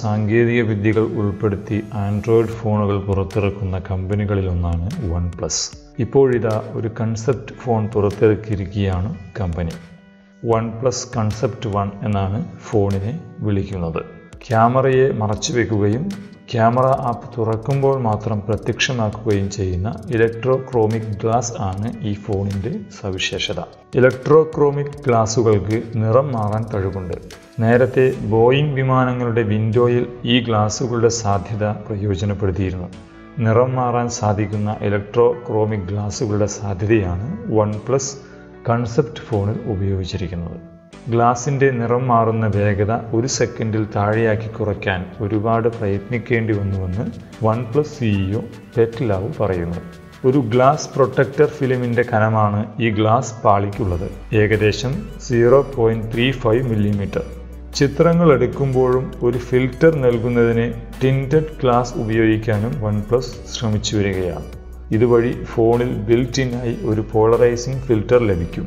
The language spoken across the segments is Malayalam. സാങ്കേതിക വിദ്യകൾ ഉൾപ്പെടുത്തി ആൻഡ്രോയിഡ് ഫോണുകൾ പുറത്തിറക്കുന്ന കമ്പനികളിൽ ഒന്നാണ് OnePlus. ഇപ്പോഴിതാ ഒരു കൺസെപ്റ്റ് ഫോൺ പുറത്തിറക്കിയിരിക്കുകയാണ് കമ്പനി. OnePlus Concept One എന്നാണ് ഫോണിനെ വിളിക്കുന്നത്. ക്യാമറയെ മറച്ചു വയ്ക്കുകയും ക്യാമറ ആപ്പ് തുറക്കുമ്പോൾ മാത്രം പ്രത്യക്ഷമാക്കുകയും ചെയ്യുന്ന ഇലക്ട്രോക്രോമിക് ഗ്ലാസ് ആണ് ഈ ഫോണിൻ്റെ സവിശേഷത. ഇലക്ട്രോക്രോമിക് ഗ്ലാസുകൾക്ക് നിറം മാറാൻ കഴിവുണ്ട്. നേരത്തെ ബോയിംഗ് വിമാനങ്ങളുടെ വിൻഡോയിൽ ഈ ഗ്ലാസുകളുടെ സാധ്യത പ്രയോജനപ്പെടുത്തിയിരുന്നു. നിറം മാറാൻ സാധിക്കുന്ന ഇലക്ട്രോക്രോമിക് ഗ്ലാസുകളുടെ സാധ്യതയാണ് OnePlus കൺസെപ്റ്റ് ഫോണിൽ ഉപയോഗിച്ചിരിക്കുന്നത്. ഗ്ലാസിൻ്റെ നിറം മാറുന്ന വേഗത ഒരു സെക്കൻഡിൽ താഴെയാക്കി കുറയ്ക്കാൻ ഒരുപാട് പ്രയത്നിക്കേണ്ടി വന്നുവെന്ന് OnePlus CEO പെറ്റ് ലാവ് പറയുന്നു. ഒരു ഗ്ലാസ് പ്രൊട്ടക്ടർ ഫിലിമിൻ്റെ കനമാണ് ഈ ഗ്ലാസ് പാളിക്കുള്ളത്, ഏകദേശം 0.35 mm. ചിത്രങ്ങൾ എടുക്കുമ്പോഴും ഒരു ഫിൽറ്റർ നൽകുന്നതിന് ടിൻറ്റഡ് ഗ്ലാസ് ഉപയോഗിക്കാനും OnePlus ശ്രമിച്ചു വരികയാണ്. ഇതുവഴി ഫോണിൽ ബിൽറ്റ് ഇൻ ആയി ഒരു പോളറൈസിംഗ് ഫിൽറ്റർ ലഭിക്കും.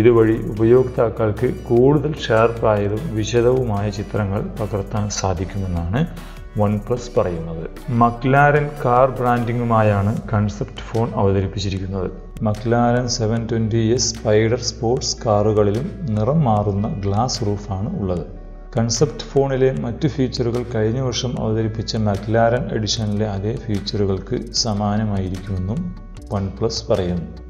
ഇതുവഴി ഉപയോക്താക്കൾക്ക് കൂടുതൽ ഷാർപ്പായതും വിശദവുമായ ചിത്രങ്ങൾ പകർത്താൻ സാധിക്കുമെന്നാണ് OnePlus പറയുന്നത്. മക്ലാരൻ കാർ ബ്രാൻഡിങ്ങുമായാണ് കൺസെപ്റ്റ് ഫോൺ അവതരിപ്പിച്ചിരിക്കുന്നത്. മക്ലാരൻ 720S സ്പൈഡർ സ്പോർട്സ് കാറുകളിലും നിറം മാറുന്ന ഗ്ലാസ് റൂഫാണ് ഉള്ളത്. കൺസെപ്റ്റ് ഫോണിലെ മറ്റ് ഫീച്ചറുകൾ കഴിഞ്ഞ വർഷം അവതരിപ്പിച്ച മക്ലാരൻ എഡിഷനിലെ അതേ ഫീച്ചറുകൾക്ക് സമാനമായിരിക്കുമെന്നും OnePlus പറയുന്നു.